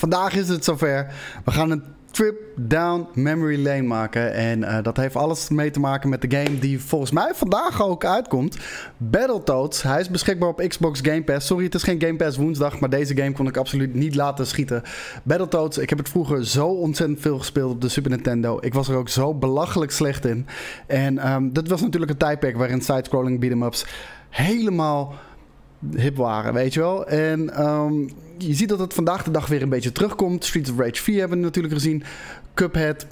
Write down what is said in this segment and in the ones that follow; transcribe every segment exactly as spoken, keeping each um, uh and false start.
vandaag is het zover. We gaan een trip down memory lane maken. En uh, dat heeft alles mee te maken met de game die volgens mij vandaag ook uitkomt. Battletoads. Hij is beschikbaar op Xbox Game Pass. Sorry, het is geen Game Pass woensdag, maar deze game kon ik absoluut niet laten schieten. Battletoads, ik heb het vroeger zo ontzettend veel gespeeld op de Super Nintendo. Ik was er ook zo belachelijk slecht in. En um, dat was natuurlijk een tijdperk waarin sidescrolling beat-em-ups helemaal hip waren, weet je wel. En um, je ziet dat het vandaag de dag weer een beetje terugkomt. Streets of Rage vier hebben we natuurlijk gezien. Cuphead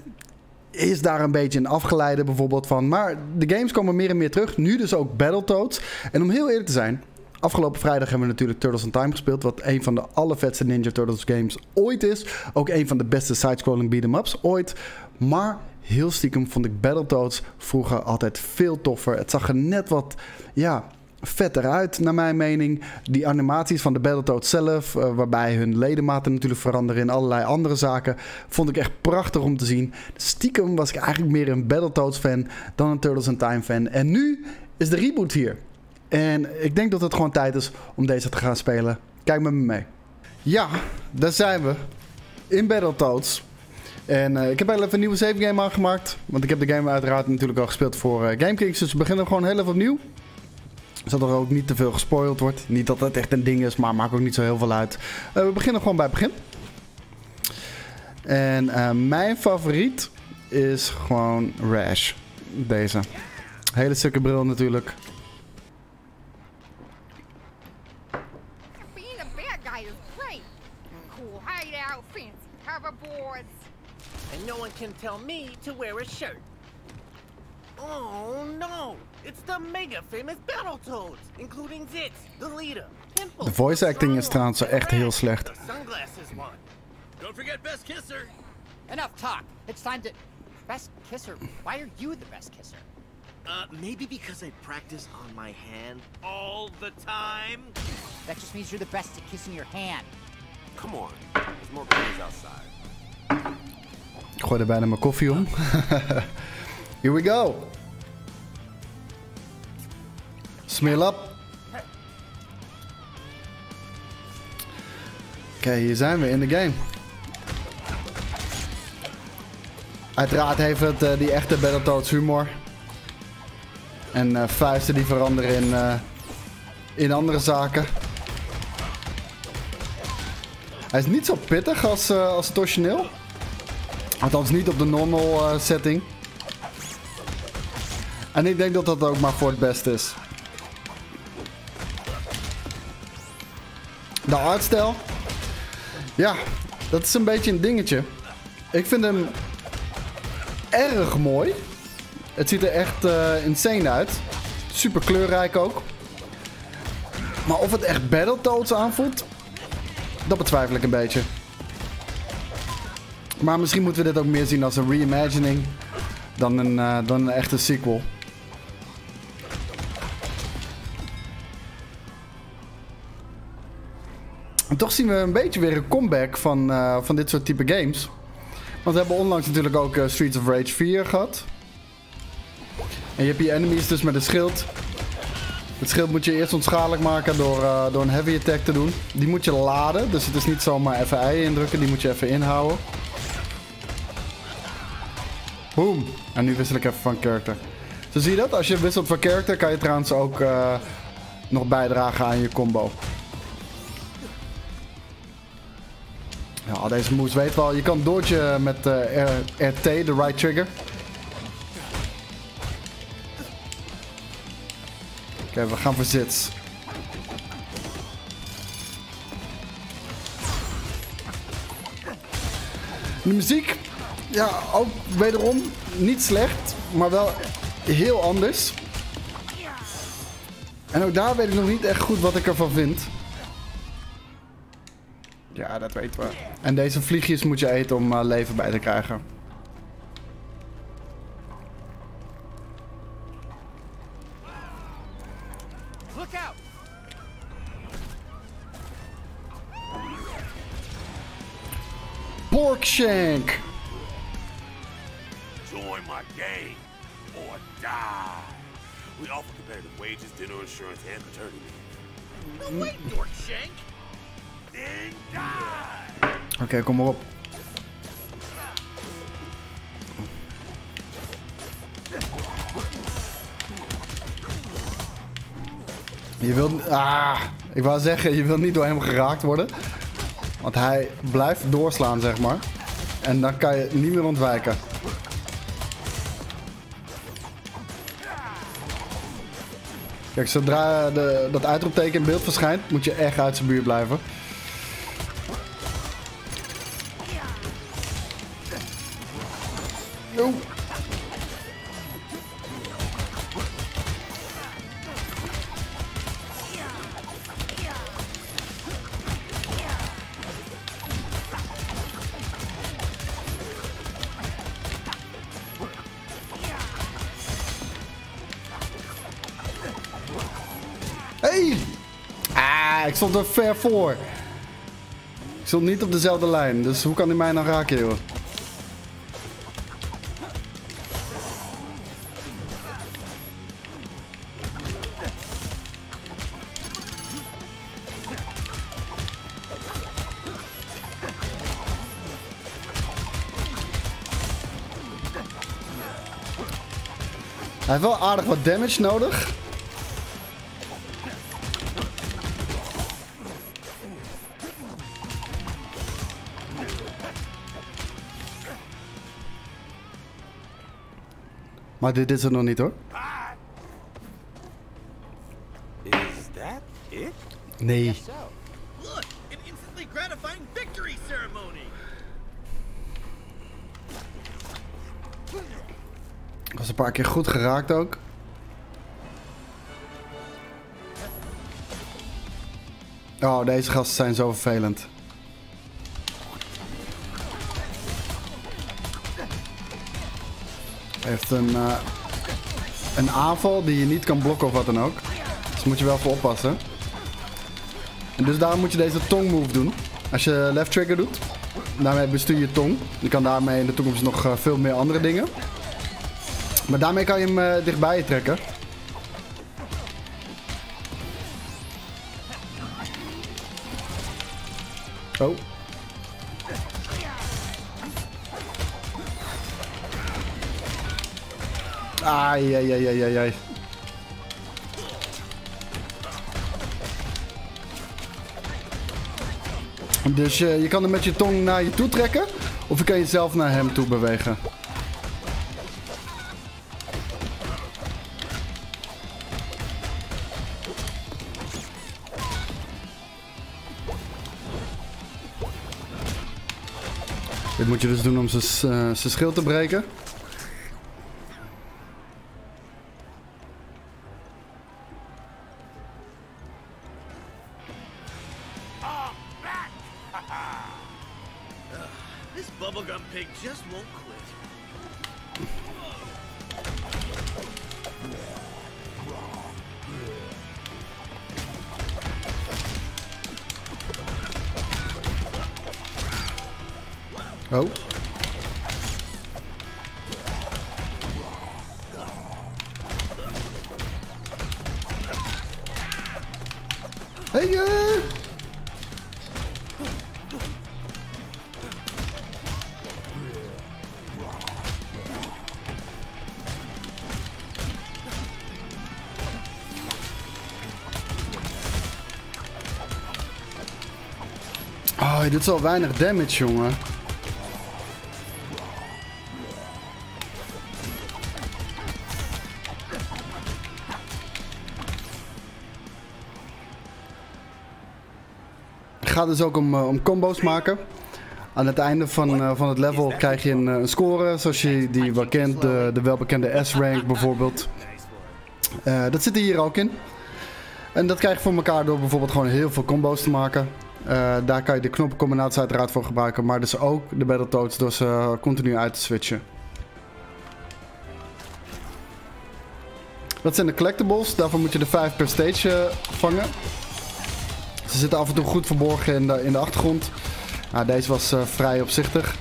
is daar een beetje een afgeleide bijvoorbeeld van. Maar de games komen meer en meer terug. Nu dus ook Battletoads. En om heel eerlijk te zijn, afgelopen vrijdag hebben we natuurlijk Turtles in Time gespeeld. Wat een van de allervetste Ninja Turtles games ooit is. Ook een van de beste sidescrolling beat-em-ups ooit. Maar heel stiekem vond ik Battletoads vroeger altijd veel toffer. Het zag er net wat, ja, vet eruit, naar mijn mening. Die animaties van de Battletoads zelf, uh, waarbij hun ledematen natuurlijk veranderen in allerlei andere zaken, vond ik echt prachtig om te zien. Stiekem was ik eigenlijk meer een Battletoads fan dan een Turtles in Time fan. En nu is de reboot hier. En ik denk dat het gewoon tijd is om deze te gaan spelen. Kijk met me mee. Ja, daar zijn we. In Battletoads. En uh, ik heb even een nieuwe save game aangemaakt. Want ik heb de game uiteraard natuurlijk al gespeeld voor uh, GameKings. Dus we beginnen gewoon heel even opnieuw. Zodat er ook niet te veel gespoild wordt. Niet dat dat echt een ding is, maar maakt ook niet zo heel veel uit. Uh, we beginnen gewoon bij het begin. En uh, mijn favoriet is gewoon Rash. Deze. Hele stukken bril natuurlijk. Oh no! It's the mega famous Battletoads, including Zitz, the leader, Pimple. De voice acting is trouwens echt heel slecht. Don't forget best kisser. Enough talk. It's time to best kisser. Why are you the best kisser? Uh, maybe because I practice on my hand all the time. That just means you're the best at kissing your hand. Come on. There's more boys outside. Ik gooi er bijna mijn koffie om. Here we go. Smeel op. Oké, okay, hier zijn we in de game. Uiteraard heeft het uh, die echte Battletoads humor. En uh, vuisten die veranderen in, uh, in andere zaken. Hij is niet zo pittig als, uh, als het origineel. Althans niet op de normal uh, setting. En ik denk dat dat ook maar voor het beste is. De artstijl. Ja, dat is een beetje een dingetje. Ik vind hem erg mooi. Het ziet er echt uh, insane uit. Super kleurrijk ook. Maar of het echt Battletoads aanvoelt, dat betwijfel ik een beetje. Maar misschien moeten we dit ook meer zien als een reimagining dan een, uh, dan een echte sequel. En toch zien we een beetje weer een comeback van, uh, van dit soort type games. Want we hebben onlangs natuurlijk ook uh, Streets of Rage vier gehad. En je hebt hier enemies dus met een schild. Het schild moet je eerst onschadelijk maken door, uh, door een heavy attack te doen. Die moet je laden, dus het is niet zomaar even ei indrukken, die moet je even inhouden. Boom. En nu wissel ik even van character. Zo zie je dat, als je wisselt van character kan je trouwens ook uh, nog bijdragen aan je combo. Ja, deze moves weet wel. Je kan dodgen met uh, R T, de right trigger. Oké, okay, we gaan voor Zitz. De muziek, ja, ook wederom niet slecht, maar wel heel anders. En ook daar weet ik nog niet echt goed wat ik ervan vind. Ja, dat weten we. En deze vliegjes moet je eten om uh, leven bij te krijgen. Look out. Porkshank. Join my gang or die. We offer competitive wages, dinner insurance, and paternity. No way, Porkshank. Oké, okay, kom maar op. Je wilt... Ah, ik wou zeggen, je wilt niet door hem geraakt worden. Want hij blijft doorslaan, zeg maar. En dan kan je niet meer ontwijken. Kijk, zodra de, dat uitroepteken in beeld verschijnt, moet je echt uit zijn buurt blijven. Yo. Ik stond er ver voor. Ik stond niet op dezelfde lijn, dus hoe kan hij mij nou raken, joh? Hij heeft wel aardig wat damage nodig. Maar dit is er nog niet, hoor. Is that it? Nee. Look, an instantly gratifying victory ceremony. Was een paar keer goed geraakt ook. Oh, deze gasten zijn zo vervelend. Heeft een, uh, een aanval die je niet kan blokken of wat dan ook. Dus moet je wel voor oppassen. En dus daarom moet je deze tong move doen. Als je left trigger doet, daarmee bestuur je tong. Je kan daarmee in de toekomst nog uh, veel meer andere dingen. Maar daarmee kan je hem uh, dichtbij je trekken. Oh. Ai, ai, ai, ai, ai, ai. Dus uh, je kan hem met je tong naar je toe trekken. Of je kan jezelf naar hem toe bewegen. Dit moet je dus doen om zijn uh, schild te breken. Oh. Hey, uh. Oh, je doet zo weinig damage, jongen. Het gaat dus ook om, uh, om combo's maken. Aan het einde van, uh, van het level krijg je een, uh, een score, zoals je die wel kent, de, de welbekende S-rank bijvoorbeeld. Uh, dat zit hier ook in. En dat krijg je voor elkaar door bijvoorbeeld gewoon heel veel combo's te maken. Uh, daar kan je de knoppencombinaties uiteraard voor gebruiken, maar dus ook de Battletoads door ze continu uit te switchen. Dat zijn de collectibles, daarvoor moet je de vijf per stage uh, vangen. Ze zitten af en toe goed verborgen in de, in de achtergrond. Nou, deze was uh, vrij opzichtig.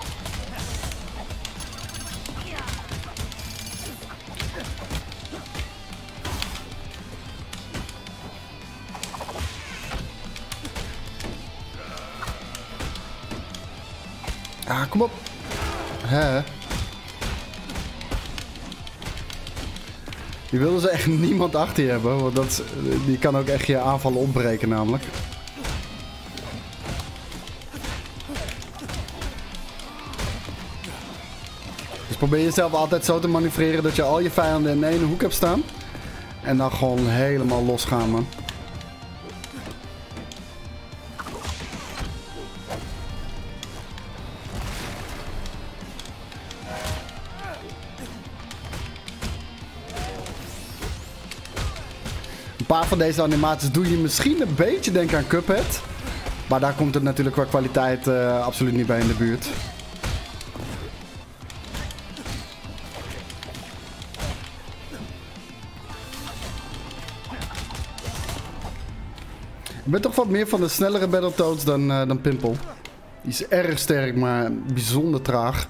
Ah, kom op. Hè? Die wilden ze echt niemand achter je hebben, want dat, die kan ook echt je aanvallen ontbreken namelijk. Dus probeer jezelf altijd zo te manoeuvreren dat je al je vijanden in één hoek hebt staan. En dan gewoon helemaal los gaan, man. Een paar van deze animaties doe je misschien een beetje denken aan Cuphead. Maar daar komt het natuurlijk qua kwaliteit uh, absoluut niet bij in de buurt. Ik ben toch wat meer van de snellere Battletoads dan, uh, dan Pimple. Die is erg sterk, maar bijzonder traag.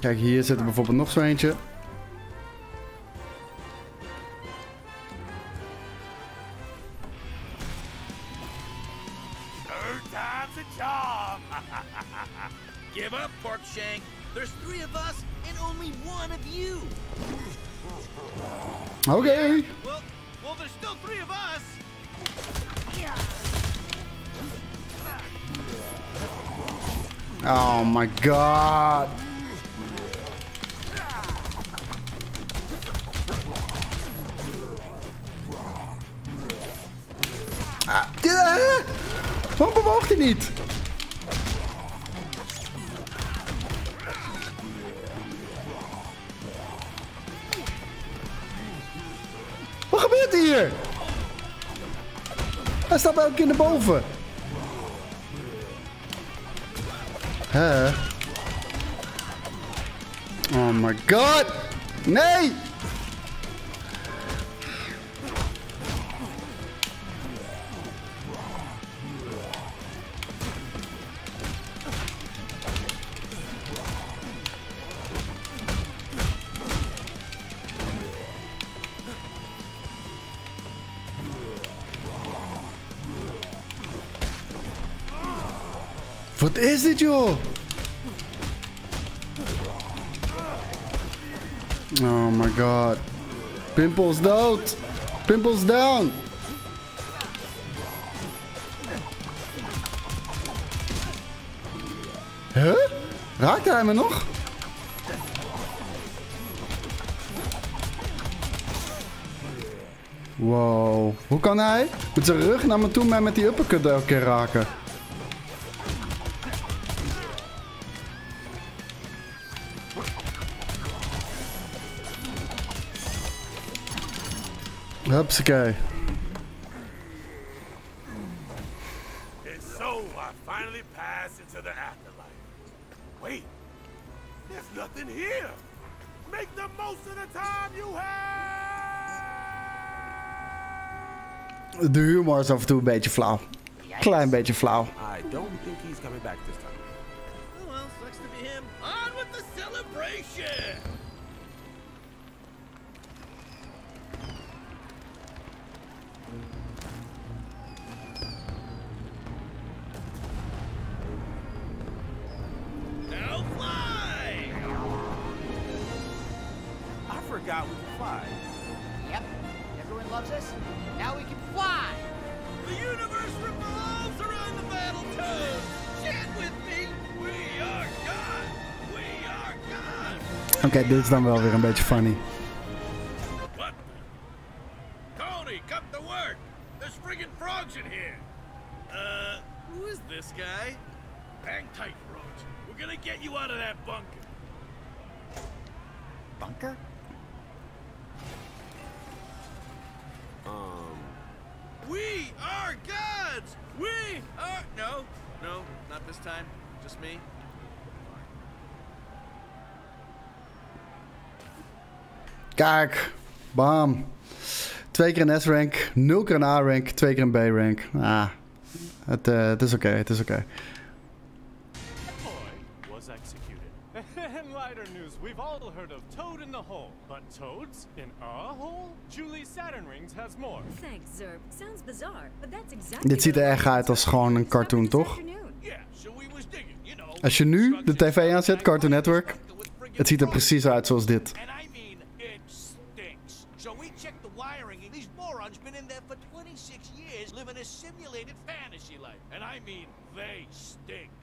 Kijk, hier zit er bijvoorbeeld nog zo eentje. Oké. Okay. Oh my god. Ah, yeah. Waarom bewoog hij niet? Wat gebeurt hier? Hij staat elke keer naar boven. Huh? Oh my god! Nee! Wat is dit, joh? Oh my god. Pimple's dood. Pimple's down. Huh? Raakt hij me nog? Wow. Hoe kan hij? Met zijn rug naar me toe mij met die uppercut elke keer raken. Hupsakee. And so I finally pass into the afterlife. Wait, there's nothing here. Make the most of the time you have. De humor is af en toe een beetje flauw. Klein beetje flauw. I don't think he's coming back this time. Who else looks to be him? On with the celebration! Oké, okay, dit is dan wel weer een beetje funny. Tony, cut the word. There's friggin' frogs in here. Uh, who is this guy? Hang tight, frogs. We're gonna get you out of that bunker. Bunker? Um. We are gods. We are no, no, not this time. Just me. Kijk, bam. Twee keer een S-rank, nul keer een A-rank, twee keer een B-rank. Ah, het, uh, het is oké, okay, het is oké. Okay. Spider news, we've all heard of Toad in the hole, but Toads in a hole? Julie Saturn Rings has more. Thanks, Zurb. Sounds bizarre, but that's exactly. Dit ziet er echt uit als gewoon een cartoon, toch? Als je nu de tv aanzet, Cartoon Network, het ziet er precies uit zoals dit.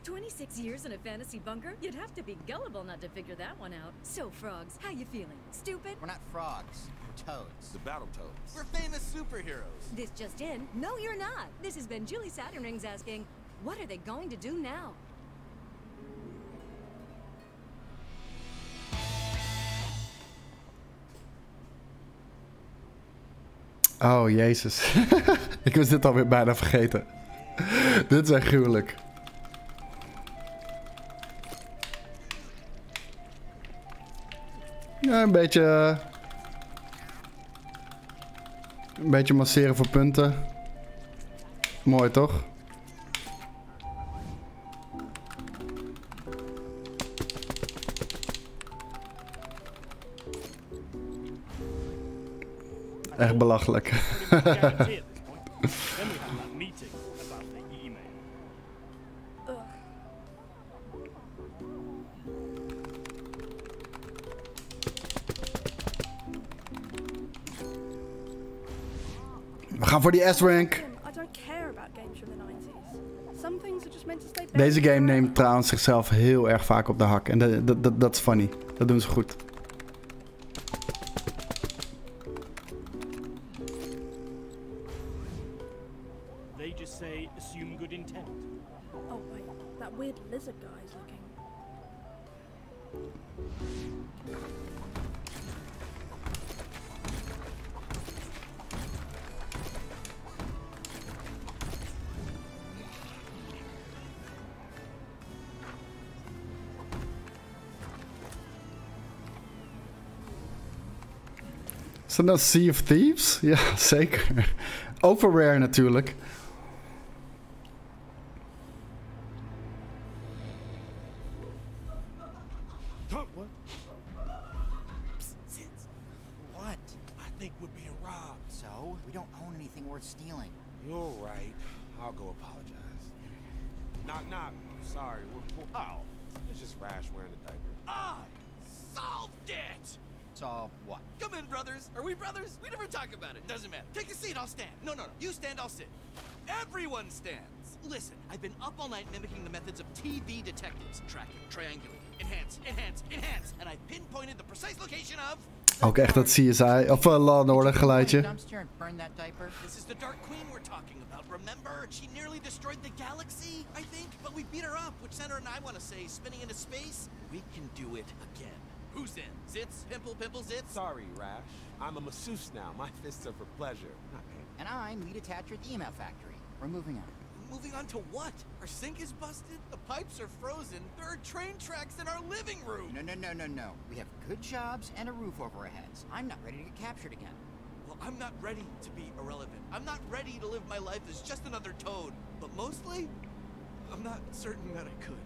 twenty-six years in a fantasy bunker? You'd have to be gullible not to figure that one out. So, frogs, how you feeling? Stupid? We're not frogs. We're toads. The Battletoads. We're famous superheroes. This just in. No, you're not. This has been Julie Saturn Rings asking, what are they going to do now? Oh, Jezus. Ik was dit alweer bijna vergeten. Dit is echt gruwelijk. Ja, een beetje... Een beetje masseren voor punten. Mooi, toch? Echt belachelijk. We gaan voor die S-rank. Deze game neemt trouwens zichzelf heel erg vaak op de hak. En dat, dat, dat, dat is funny. Dat doen ze goed. Is dat nou Sea of Thieves? Ja, zeker. Over Rare natuurlijk. Ook echt dat C S I of uh, Law and Order geluidje. This is the Dark Queen we're talking about. Remember, she nearly destroyed the galaxy, I think, but we beat her up, which sent her and I want to say spinning into space. We can do it again. Who's in? Zitz, Pimple, Pimple, Zitz. Sorry, Rash. I'm a masseuse now. My fists are for pleasure. And I'm lead attacher at the E M F factory. We're moving on. Moving on to what? Our sink is busted, the pipes are frozen, there are train tracks in our living room! No, no, no, no, no. We have good jobs and a roof over our heads. I'm not ready to get captured again. Well, I'm not ready to be irrelevant. I'm not ready to live my life as just another toad. But mostly, I'm not certain that I could.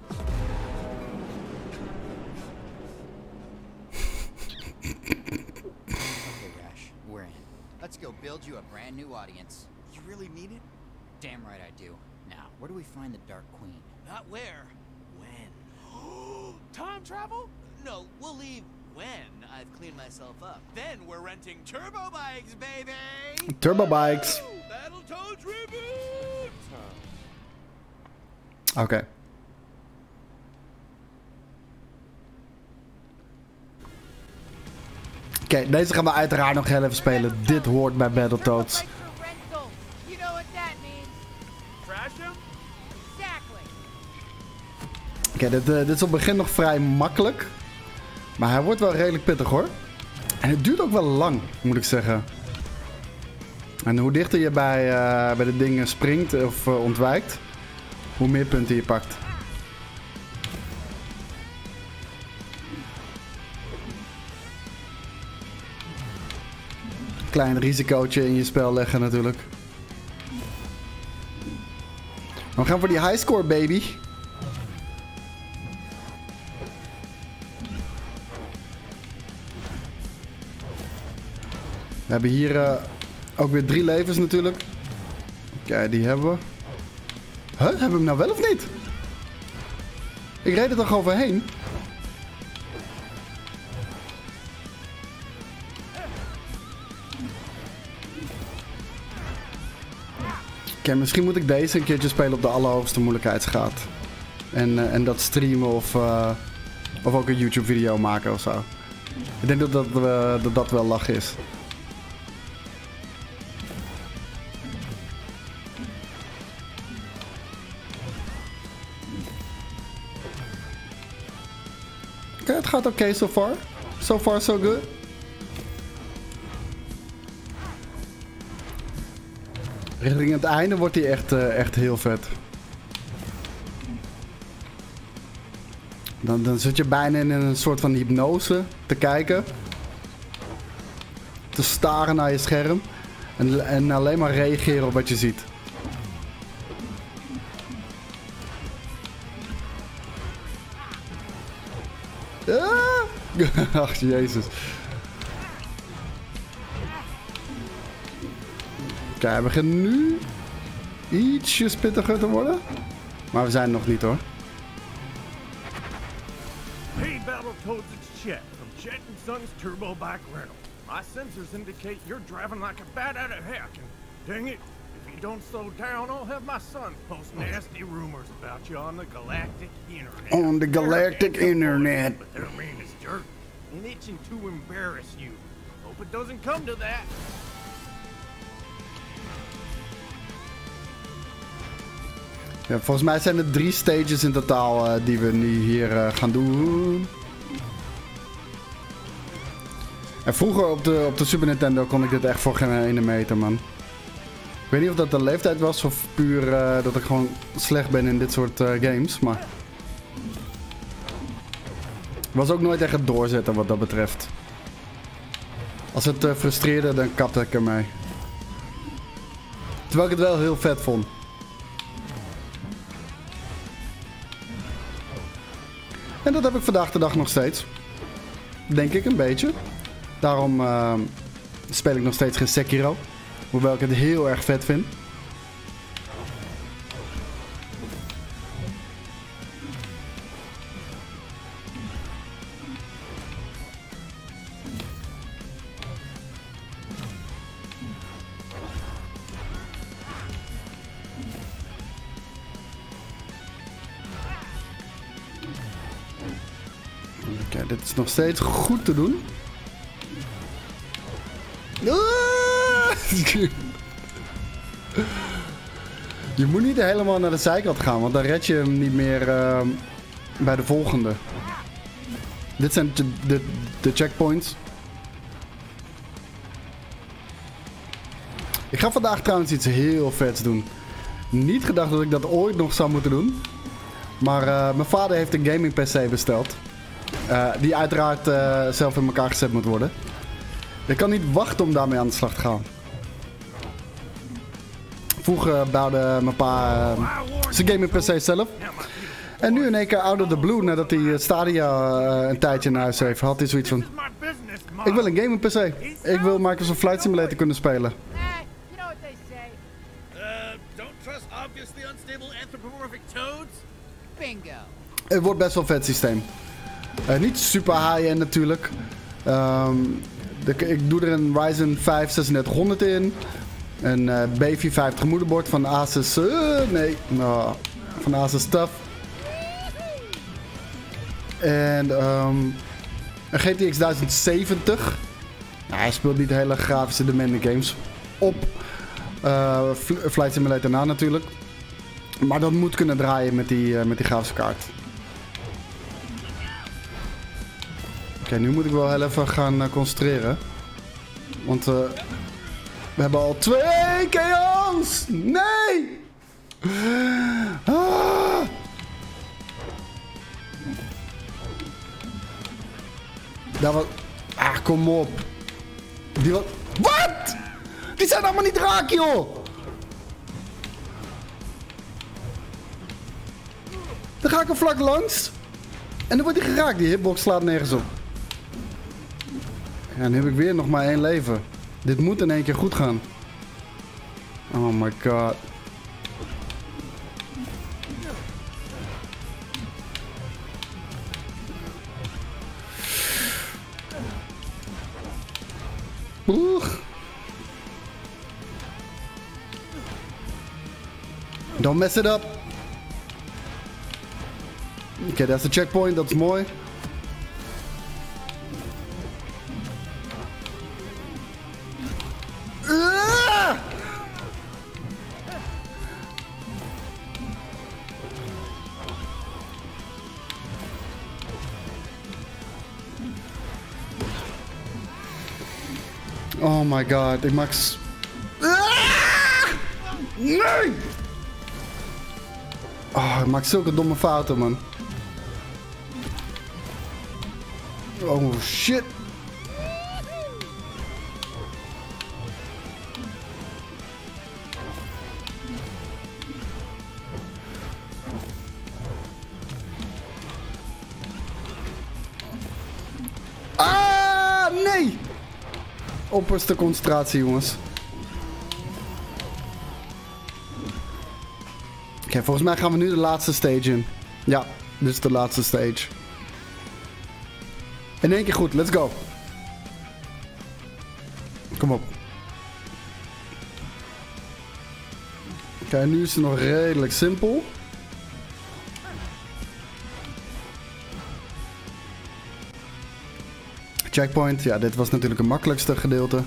Okay, Rash, we're in. Let's go build you a brand new audience. You really mean it? Damn right I do. Now, where do we find the Dark Queen? Not where. When? Time travel? No, we'll leave when I've cleaned myself up. Then we're renting turbo bikes, baby! Turbo bikes. Battletoads reboot! Huh. Okay. Oké, okay, deze gaan we uiteraard nog heel even spelen. Dit hoort bij Battletoads. Oké, okay, dit, uh, dit is op het begin nog vrij makkelijk. Maar hij wordt wel redelijk pittig, hoor. En het duurt ook wel lang, moet ik zeggen. En hoe dichter je bij, uh, bij de dingen springt of uh, ontwijkt, hoe meer punten je pakt. Klein risicootje in je spel leggen natuurlijk. We gaan voor die highscore, baby. hebben hier uh, ook weer drie levens natuurlijk. Kijk, die hebben we. Huh? Hebben we hem nou wel of niet? Ik reed er toch overheen? Oké, okay, misschien moet ik deze een keertje spelen op de allerhoogste moeilijkheidsgraad. En, uh, en dat streamen of, uh, of ook een YouTube video maken of zo. Ik denk dat dat, uh, dat, dat wel lach is. Oké, okay, het gaat oké okay so far. So far so good. Richting het einde wordt hij echt, uh, echt heel vet. Dan, dan zit je bijna in een soort van hypnose te kijken. Te staren naar je scherm. En, en alleen maar reageren op wat je ziet. Ah! Ach, jezus. Kijk, hij begint nu ietsje spittiger te worden. Maar we zijn nog niet hoor. Hey Battletoads, it's Chet from Chet and Son's Turbo Bike Rental. My sensors indicate you're driving like a bat out of heck. And dang it, if you don't slow down, I'll have my son post nasty rumors about you on the galactic internet. On the galactic internet. But their mean is dirt and itching to embarrass you. Hope it doesn't come to that. Ja, volgens mij zijn er drie stages in totaal uh, die we nu hier uh, gaan doen. En vroeger op de, op de Super Nintendo kon ik dit echt voor geen ene meter, man. Ik weet niet of dat de leeftijd was of puur uh, dat ik gewoon slecht ben in dit soort uh, games, maar... was ook nooit echt het doorzetten wat dat betreft. Als het uh, frustreerde, dan kapte ik ermee. Terwijl ik het wel heel vet vond. En dat heb ik vandaag de dag nog steeds. Denk ik een beetje. Daarom uh, speel ik nog steeds geen Sekiro. Hoewel ik het heel erg vet vind. Ja, dit is nog steeds goed te doen. Je moet niet helemaal naar de zijkant gaan, want dan red je hem niet meer uh, bij de volgende. Dit zijn de, de, de checkpoints. Ik ga vandaag trouwens iets heel vets doen. Niet gedacht dat ik dat ooit nog zou moeten doen. Maar uh, mijn vader heeft een gaming P C besteld. Uh, die uiteraard uh, zelf in elkaar gezet moet worden. Ik kan niet wachten om daarmee aan de slag te gaan. Vroeger bouwde mijn pa uh, zijn gaming P C zelf. En nu in één keer out of the blue, nadat hij Stadia uh, een tijdje in huis heeft, had hij zoiets van... ik wil een gaming P C. Ik wil Microsoft Flight Simulator kunnen spelen. Het wordt best wel een vet systeem. Uh, niet super high-end natuurlijk. Um, de, ik doe er een Ryzen vijf drieduizend zeshonderd in. Een uh, B vierhonderdvijftig moederbord van Asus... Uh, nee, uh, van Asus Taf. En um, een G T X tien zeventig. Nou, hij speelt niet hele grafische demanding games op uh, Flight Simulator na natuurlijk. Maar dat moet kunnen draaien met die, uh, met die grafische kaart. Oké, okay, nu moet ik wel heel even gaan uh, concentreren. Want uh, we hebben al twee K O's! Nee! Ah! Daar was... ah, kom op. Die was... wat? Die zijn allemaal niet raak, joh! Dan ga ik er vlak langs. En dan wordt hij geraakt. Die hitbox slaat nergens op. Ja, nu heb ik weer nog maar één leven. Dit moet in één keer goed gaan. Oh my god. Oeh. Don't mess it up. Oké, okay, dat is de checkpoint, dat is mooi. Oh my god, ik maak... Ah! Nee! Oh, ik maak zulke domme fouten, man. Oh shit. Ah, nee! Opperste concentratie, jongens. Oké, okay, volgens mij gaan we nu de laatste stage in. Ja, dit is de laatste stage. In één keer goed, let's go. Kom op. Oké, okay, nu is het nog redelijk simpel. Checkpoint, ja, dit was natuurlijk het makkelijkste gedeelte.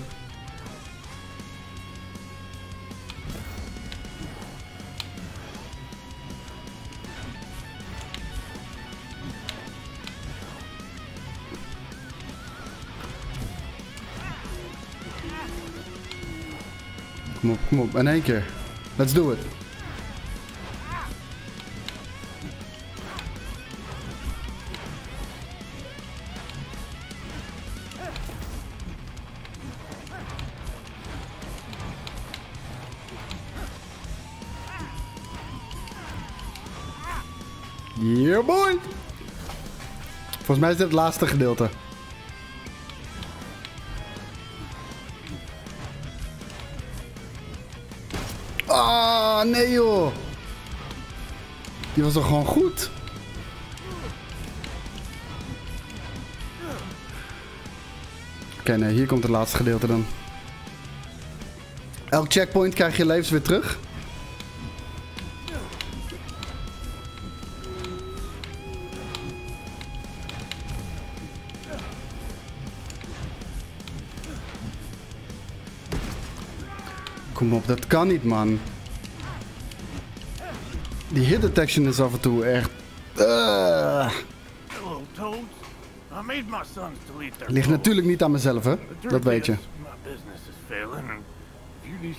Kom op, kom op, in één keer. Let's do it. Yeah boy! Volgens mij is dit het laatste gedeelte. Ah, nee joh! Die was toch gewoon goed? Oké, okay, nee, hier komt het laatste gedeelte dan. Elk checkpoint krijg je levens weer terug. Kom op, dat kan niet, man. Die hit detection is af en toe echt... Uh. Ligt natuurlijk niet aan mezelf, hè? Dat weet je. What's he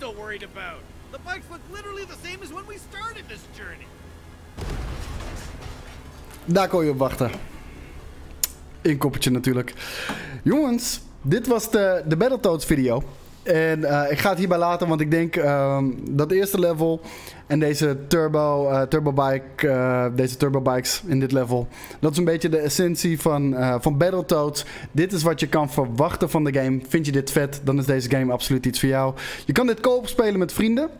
so worried about? The bikes look literally the same as when we started this journey. Daar kon je op wachten. Een koppertje natuurlijk. Jongens, dit was de, de Battletoads video. En uh, ik ga het hierbij laten, want ik denk um, dat eerste level en deze turbo, uh, turbo bike, uh, deze turbobikes in dit level, dat is een beetje de essentie van, uh, van Battletoads. Dit is wat je kan verwachten van de game. Vind je dit vet, dan is deze game absoluut iets voor jou. Je kan dit co-op spelen met vrienden.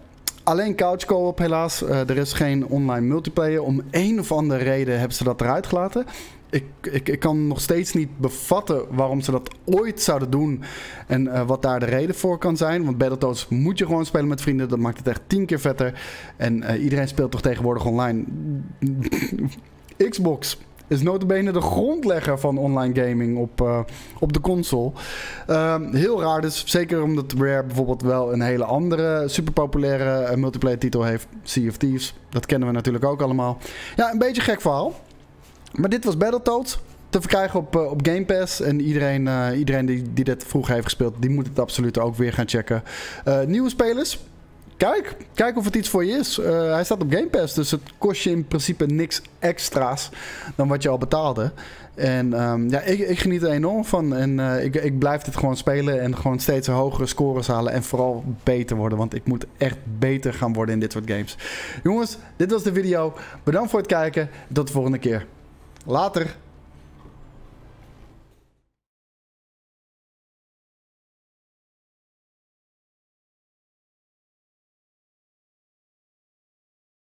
Alleen couch co-op helaas. Uh, er is geen online multiplayer. Om een of andere reden hebben ze dat eruit gelaten. Ik, ik, ik kan nog steeds niet bevatten waarom ze dat ooit zouden doen. En uh, wat daar de reden voor kan zijn. Want Battletoads moet je gewoon spelen met vrienden. Dat maakt het echt tien keer vetter. En uh, iedereen speelt toch tegenwoordig online. Xbox is nota bene de grondlegger van online gaming op, uh, op de console. Uh, heel raar dus. Zeker omdat Rare bijvoorbeeld wel een hele andere superpopulaire uh, multiplayer titel heeft. Sea of Thieves. Dat kennen we natuurlijk ook allemaal. Ja, een beetje gek verhaal. Maar dit was Battletoads. Te verkrijgen op, uh, op Game Pass. En iedereen, uh, iedereen die, die dit vroeger heeft gespeeld, die moet het absoluut ook weer gaan checken. Uh, nieuwe spelers. Kijk, kijk of het iets voor je is. Uh, hij staat op Game Pass, dus het kost je in principe niks extra's dan wat je al betaalde. En um, ja, ik, ik geniet er enorm van. En uh, ik, ik blijf dit gewoon spelen en gewoon steeds hogere scores halen. En vooral beter worden, want ik moet echt beter gaan worden in dit soort games. Jongens, dit was de video. Bedankt voor het kijken. Tot de volgende keer. Later.